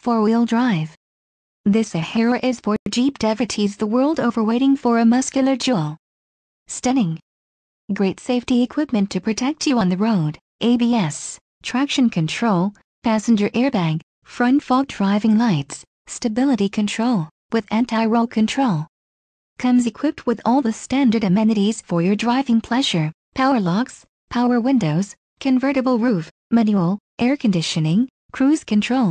four-wheel drive. The Sahara is for Jeep devotees the world over waiting for a muscular jewel. Stunning. Great safety equipment to protect you on the road: ABS, traction control, passenger airbag, front fog driving lights, stability control, with anti-roll control. Comes equipped with all the standard amenities for your driving pleasure: power locks, power windows, convertible roof, manual, air conditioning, cruise control.